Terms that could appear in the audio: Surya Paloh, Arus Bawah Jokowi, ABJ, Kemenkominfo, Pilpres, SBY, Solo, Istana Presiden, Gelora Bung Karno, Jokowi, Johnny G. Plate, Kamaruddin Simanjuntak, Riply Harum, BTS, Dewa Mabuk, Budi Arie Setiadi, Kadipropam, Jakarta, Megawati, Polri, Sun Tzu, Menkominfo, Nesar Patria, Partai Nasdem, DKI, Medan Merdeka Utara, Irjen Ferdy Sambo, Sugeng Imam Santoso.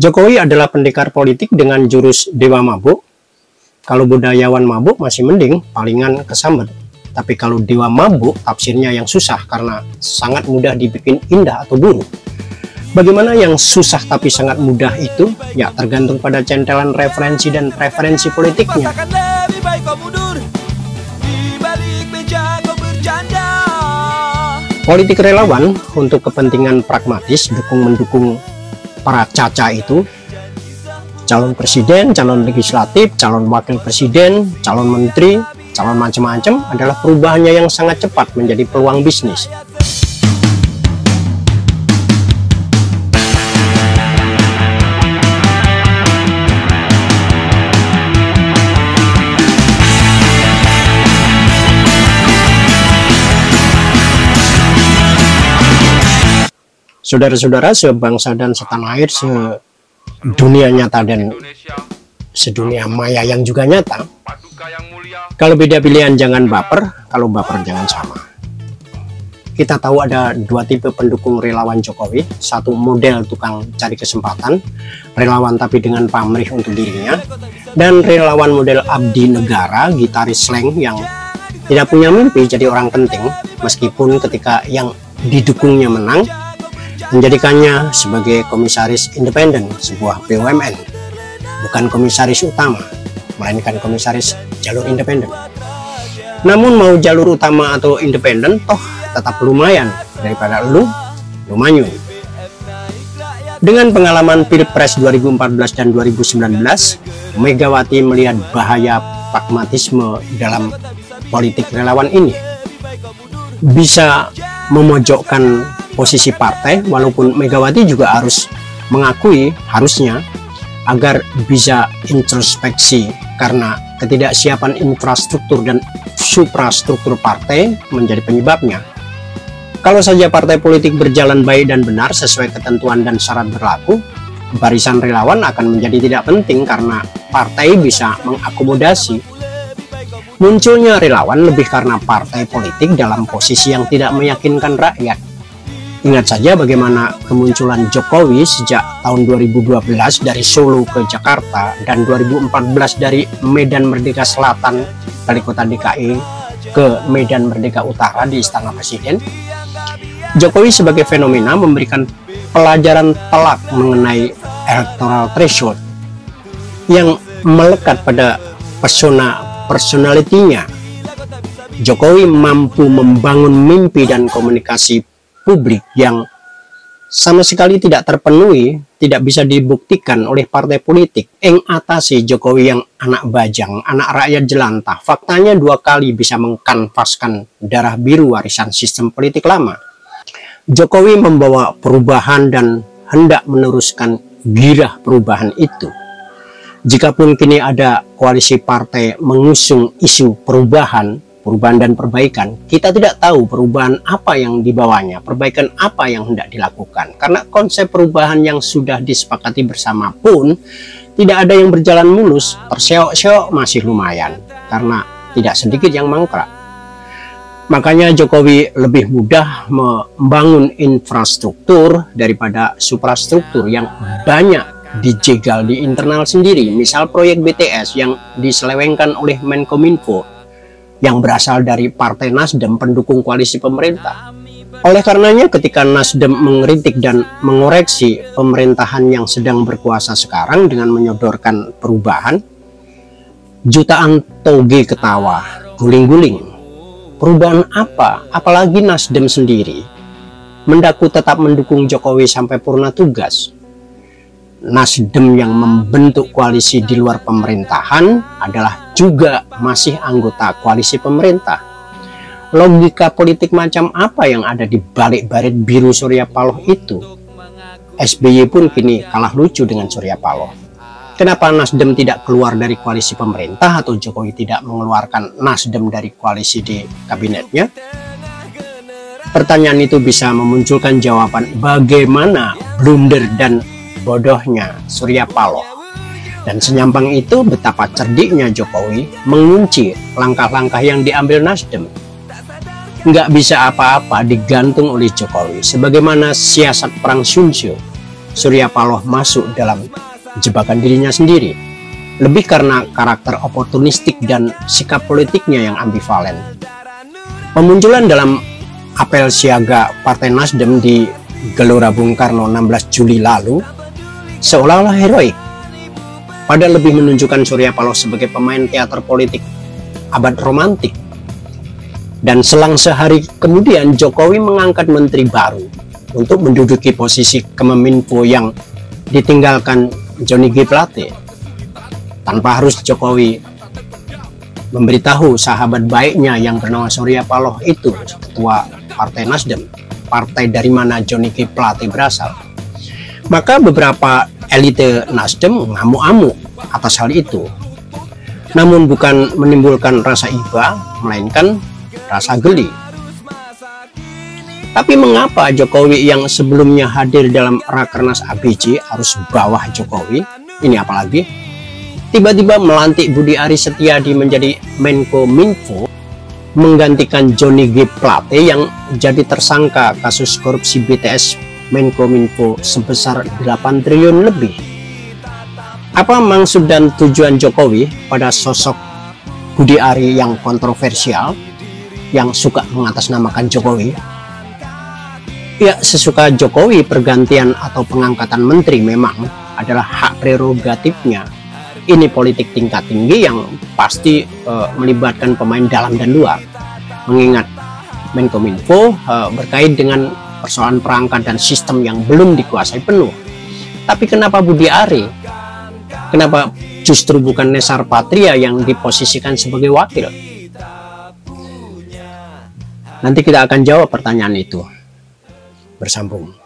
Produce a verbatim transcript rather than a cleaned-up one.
Jokowi adalah pendekar politik dengan jurus Dewa Mabuk. Kalau budayawan mabuk masih mending, palingan kesambet. Tapi kalau Dewa Mabuk, tafsirnya yang susah karena sangat mudah dibikin indah atau buruk. Bagaimana yang susah tapi sangat mudah itu? Ya tergantung pada centelan referensi dan preferensi politiknya. Politik relawan untuk kepentingan pragmatis, dukung-mendukung para caca itu. Calon presiden, calon legislatif, calon wakil presiden, calon menteri, calon macam-macam adalah perubahannya yang sangat cepat menjadi peluang bisnis. Saudara-saudara, sebangsa dan setanah air, sedunia nyata dan sedunia maya yang juga nyata. Kalau beda pilihan jangan baper, kalau baper jangan sama. Kita tahu ada dua tipe pendukung relawan Jokowi. Satu, model tukang cari kesempatan, relawan tapi dengan pamrih untuk dirinya. Dan relawan model abdi negara, gitaris slang yang tidak punya mimpi jadi orang penting, meskipun ketika yang didukungnya menang, menjadikannya sebagai komisaris independen sebuah B U M N, bukan komisaris utama, melainkan komisaris jalur independen. Namun mau jalur utama atau independen, toh tetap lumayan daripada lu lumayan. Dengan pengalaman Pilpres dua ribu empat belas dan dua ribu sembilan belas, Megawati melihat bahaya pragmatisme dalam politik relawan ini. Bisa memojokkan posisi partai, walaupun Megawati juga harus mengakui harusnya agar bisa introspeksi karena ketidaksiapan infrastruktur dan suprastruktur partai menjadi penyebabnya. Kalau saja partai politik berjalan baik dan benar sesuai ketentuan dan syarat berlaku, barisan relawan akan menjadi tidak penting karena partai bisa mengakomodasi. Munculnya relawan lebih karena partai politik dalam posisi yang tidak meyakinkan rakyat. Ingat saja bagaimana kemunculan Jokowi sejak tahun dua ribu dua belas dari Solo ke Jakarta dan dua ribu empat belas dari Medan Merdeka Selatan, dari kota D K I ke Medan Merdeka Utara di Istana Presiden. Jokowi sebagai fenomena memberikan pelajaran telak mengenai electoral threshold yang melekat pada persona personalitinya. Jokowi mampu membangun mimpi dan komunikasi publik yang sama sekali tidak terpenuhi, tidak bisa dibuktikan oleh partai politik. Eng atasi Jokowi yang anak bajang, anak rakyat jelantah, faktanya dua kali bisa mengkanvaskan darah biru warisan sistem politik lama. Jokowi membawa perubahan dan hendak meneruskan girah perubahan itu. Jikapun kini ada koalisi partai mengusung isu perubahan, perubahan dan perbaikan, kita tidak tahu perubahan apa yang dibawanya, perbaikan apa yang hendak dilakukan. Karena konsep perubahan yang sudah disepakati bersama pun tidak ada yang berjalan mulus, terseok-seok masih lumayan, karena tidak sedikit yang mangkrak. Makanya Jokowi lebih mudah membangun infrastruktur daripada suprastruktur yang banyak dijegal di internal sendiri. Misal proyek B T S yang diselewengkan oleh Menkominfo, yang berasal dari Partai Nasdem, pendukung koalisi pemerintah. Oleh karenanya ketika Nasdem mengkritik dan mengoreksi pemerintahan yang sedang berkuasa sekarang dengan menyodorkan perubahan, jutaan toge ketawa, guling-guling. Perubahan apa? Apalagi Nasdem sendiri mendaku tetap mendukung Jokowi sampai purna tugas. Nasdem yang membentuk koalisi di luar pemerintahan adalah juga masih anggota koalisi pemerintah. Logika politik macam apa yang ada di balik baret biru Surya Paloh itu? S B Y pun kini kalah lucu dengan Surya Paloh. Kenapa Nasdem tidak keluar dari koalisi pemerintah atau Jokowi tidak mengeluarkan Nasdem dari koalisi di kabinetnya? Pertanyaan itu bisa memunculkan jawaban bagaimana blunder dan bodohnya Surya Paloh, dan senyampang itu betapa cerdiknya Jokowi mengunci langkah-langkah yang diambil Nasdem. Nggak bisa apa-apa digantung oleh Jokowi sebagaimana siasat perang Sun Tzu. Surya Paloh masuk dalam jebakan dirinya sendiri, lebih karena karakter oportunistik dan sikap politiknya yang ambivalen. Pemunculan dalam apel siaga Partai Nasdem di Gelora Bung Karno enam belas Juli lalu seolah-olah heroik, padahal lebih menunjukkan Surya Paloh sebagai pemain teater politik abad romantik. Dan selang sehari kemudian Jokowi mengangkat menteri baru untuk menduduki posisi Kemenkominfo yang ditinggalkan Johnny G. Plate, tanpa harus Jokowi memberitahu sahabat baiknya yang bernama Surya Paloh itu, ketua Partai Nasdem, partai dari mana Johnny G. Plate berasal. Maka beberapa elite Nasdem ngamuk-amuk atas hal itu, namun bukan menimbulkan rasa iba, melainkan rasa geli. Tapi mengapa Jokowi yang sebelumnya hadir dalam Rakernas A B J Arus Bawah Jokowi ini apalagi tiba-tiba melantik Budi Arie Setiadi menjadi Menkominfo, menggantikan Johnny G. Plate yang jadi tersangka kasus korupsi B T S Menkominfo sebesar delapan triliun lebih. Apa maksud dan tujuan Jokowi pada sosok Budi Arie yang kontroversial, yang suka mengatasnamakan Jokowi? Ya, sesuka Jokowi, pergantian atau pengangkatan menteri memang adalah hak prerogatifnya. Ini politik tingkat tinggi yang pasti eh, melibatkan pemain dalam dan luar, mengingat Menkominfo eh, berkait dengan persoalan perangkat dan sistem yang belum dikuasai penuh. Tapi kenapa Budi Arie? Kenapa justru bukan Nesar Patria yang diposisikan sebagai wakil? Nanti kita akan jawab pertanyaan itu. Bersambung.